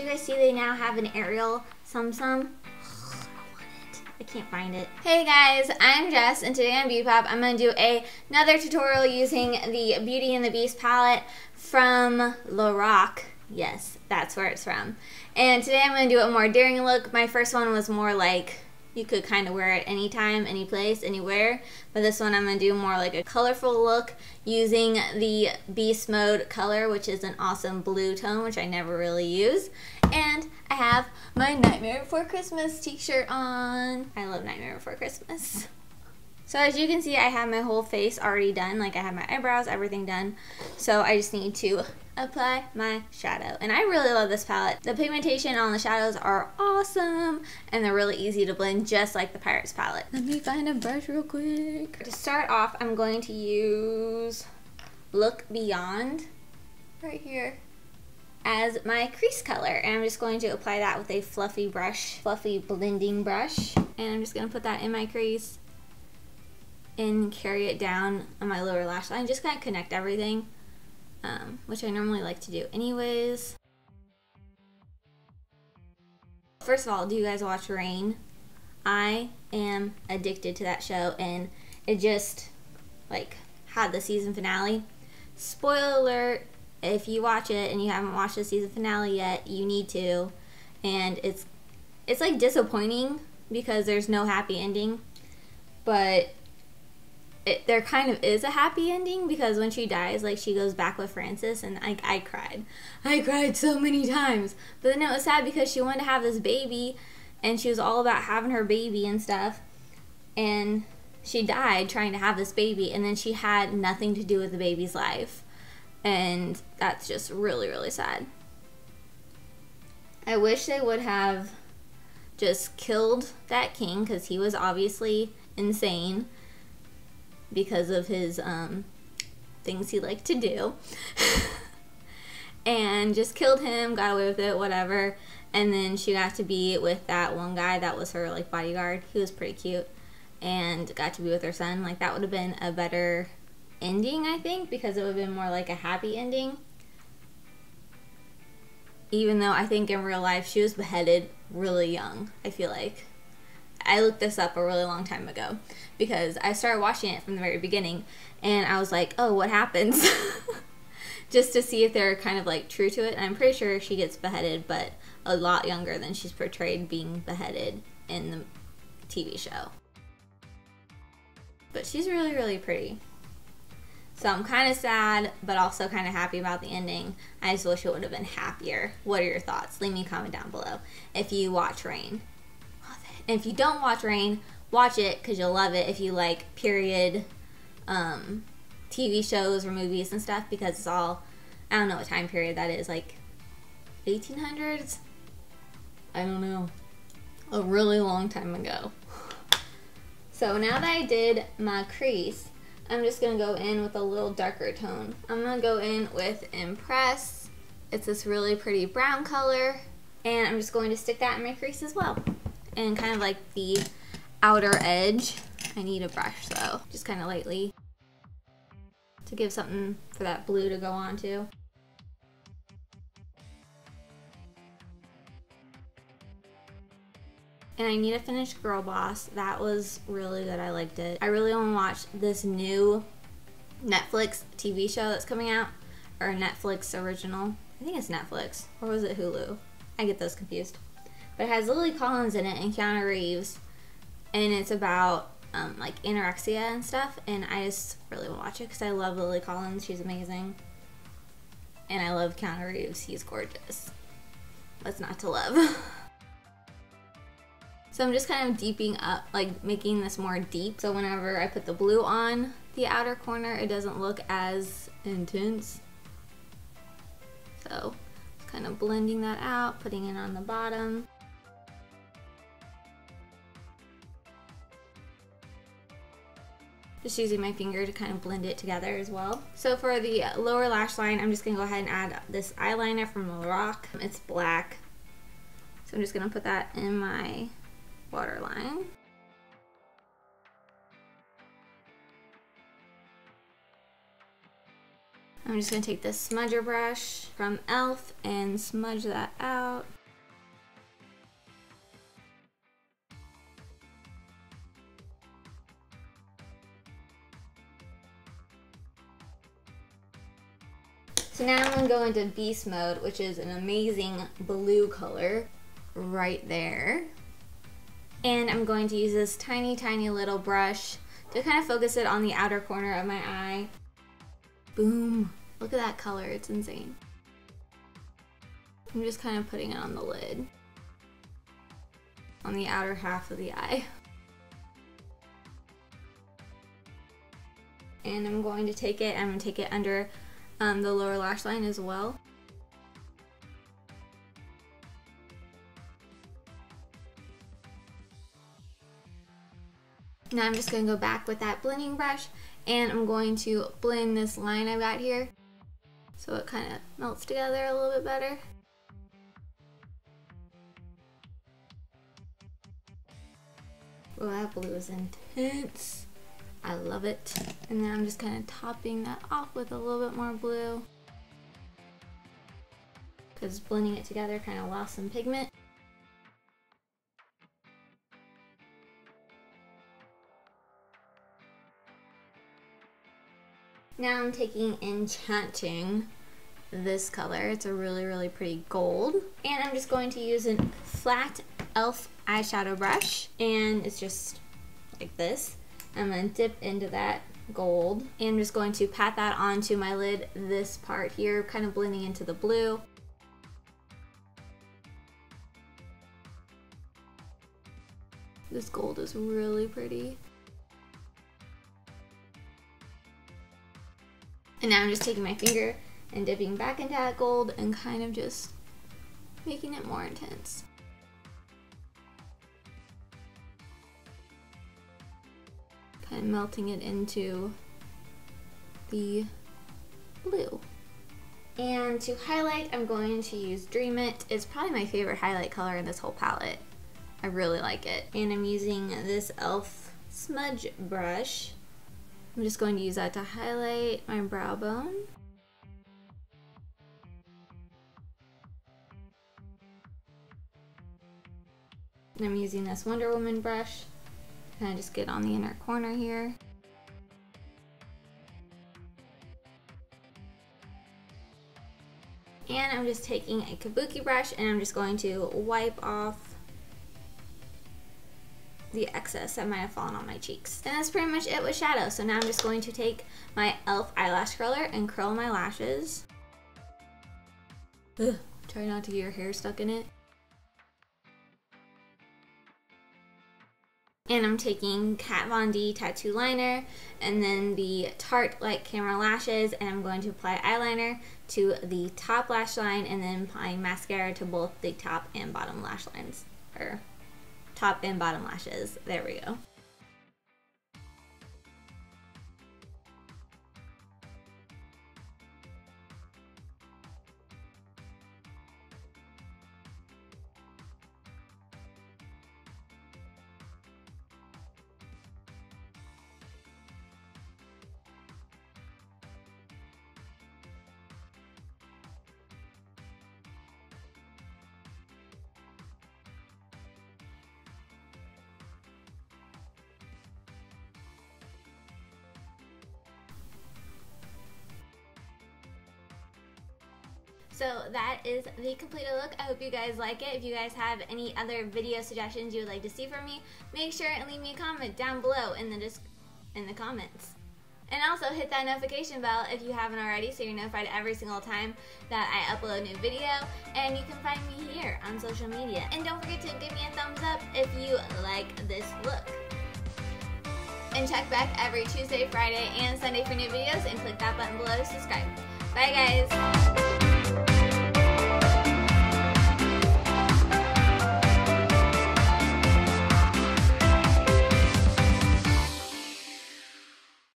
you guys see, they now have an Ariel Sumsum. I can't find it. Hey guys, I'm Jess, and today on Beauty Pop, I'm gonna do another tutorial using the Beauty and the Beast palette from Lorac. Yes, that's where it's from. And today I'm gonna do a more daring look. My first one was more like, you could kind of wear it anytime, any place, anywhere. But this one I'm gonna do more like a colorful look using the Beast Mode color, which is an awesome blue tone, which I never really use. And I have my Nightmare Before Christmas t-shirt on. I love Nightmare Before Christmas. So as you can see, I have my whole face already done. Like I have my eyebrows, everything done. So I just need to apply my shadow. And I really love this palette. The pigmentation on the shadows are awesome. And they're really easy to blend, just like the Pirates palette. Let me find a brush real quick. To start off, I'm going to use Look Beyond right here as my crease color, and I'm just going to apply that with a fluffy brush, fluffy blending brush, and I'm just going to put that in my crease and carry it down on my lower lash line, just kind of connect everything, which I normally like to do anyways. First of all, do you guys watch Rain? I am addicted to that show, and it just like had the season finale. Spoiler alert, if you watch it and you haven't watched the season finale yet, you need to. And it's like disappointing because there's no happy ending, but there kind of is a happy ending, because when she dies, like, she goes back with Francis, and I cried. I cried so many times. But then it was sad because she wanted to have this baby, and she was all about having her baby and stuff, and she died trying to have this baby, and then she had nothing to do with the baby's life. And that's just really, really sad. I wish they would have just killed that king, because he was obviously insane because of his things he liked to do. And just killed him, got away with it, whatever. And then she got to be with that one guy that was her like bodyguard. He was pretty cute. And got to be with her son. Like, that would have been a better ending, I think, because it would have been more like a happy ending. Even though I think in real life she was beheaded really young, I feel like. I looked this up a really long time ago because I started watching it from the very beginning, and I was like, oh, what happens? Just to see if they're kind of like true to it. And I'm pretty sure she gets beheaded, but a lot younger than she's portrayed being beheaded in the TV show. But she's really, really pretty. So I'm kind of sad, but also kind of happy about the ending. I just wish it would have been happier. What are your thoughts? Leave me a comment down below if you watch Rain. Love it. And if you don't watch Rain, watch it, because you'll love it if you like period TV shows or movies and stuff, because it's all, I don't know what time period that is, like 1800s? I don't know. A really long time ago. So now that I did my crease, I'm just going to go in with a little darker tone. I'm going to go in with Impress. It's this really pretty brown color. And I'm just going to stick that in my crease as well. And kind of like the outer edge. I need a brush though. Just kind of lightly. To give something for that blue to go on to. And I need to finish Girl Boss. That was really good. I liked it. I really want to watch this new Netflix TV show that's coming out. Or Netflix original. I think it's Netflix. Or was it Hulu? I get those confused. But it has Lily Collins in it and Keanu Reeves. And it's about like anorexia and stuff. And I just really want to watch it because I love Lily Collins. She's amazing. And I love Keanu Reeves. He's gorgeous. What's not to love? So I'm just kind of deeping up, like making this more deep. So whenever I put the blue on the outer corner, it doesn't look as intense. So kind of blending that out, putting it on the bottom. Just using my finger to kind of blend it together as well. So for the lower lash line, I'm just gonna go ahead and add this eyeliner from Lorac. It's black. So I'm just gonna put that in my waterline. I'm just going to take this smudger brush from Elf and smudge that out. So now I'm going to go into Beast Mode, which is an amazing blue color right there. And I'm going to use this tiny, tiny little brush to kind of focus it on the outer corner of my eye. Boom. Look at that color, it's insane. I'm just kind of putting it on the lid, on the outer half of the eye. And I'm going to take it, under the lower lash line as well. Now I'm just going to go back with that blending brush and I'm going to blend this line I've got here so it kind of melts together a little bit better. Oh, that blue is intense. I love it. And then I'm just kind of topping that off with a little bit more blue because blending it together kind of lost some pigment. Now I'm taking Enchanting, this color. It's a really, really pretty gold. And I'm just going to use a flat Elf eyeshadow brush. And it's just like this. I'm gonna dip into that gold. And I'm just going to pat that onto my lid, this part here, kind of blending into the blue. This gold is really pretty. And now I'm just taking my finger and dipping back into that gold and kind of just making it more intense. Kind of melting it into the blue. And to highlight, I'm going to use Dream It. It's probably my favorite highlight color in this whole palette. I really like it. And I'm using this Elf smudge brush. I'm just going to use that to highlight my brow bone. And I'm using this Wonder Woman brush to kind of just get on the inner corner here. And I'm just taking a kabuki brush and I'm just going to wipe off the excess that might have fallen on my cheeks. And that's pretty much it with shadow. So now I'm just going to take my Elf eyelash curler and curl my lashes. Ugh, try not to get your hair stuck in it. And I'm taking Kat Von D Tattoo Liner and then the Tarte Light Camera Lashes, and I'm going to apply eyeliner to the top lash line and then applying mascara to both the top and bottom lash lines. Or top and bottom lashes. There we go. So that is the completed look. I hope you guys like it. If you guys have any other video suggestions you would like to see from me, make sure and leave me a comment down below in the comments. And also hit that notification bell if you haven't already so you're notified every single time that I upload a new video. And you can find me here on social media. And don't forget to give me a thumbs up if you like this look. And check back every Tuesday, Friday, and Sunday for new videos and click that button below to subscribe. Bye guys!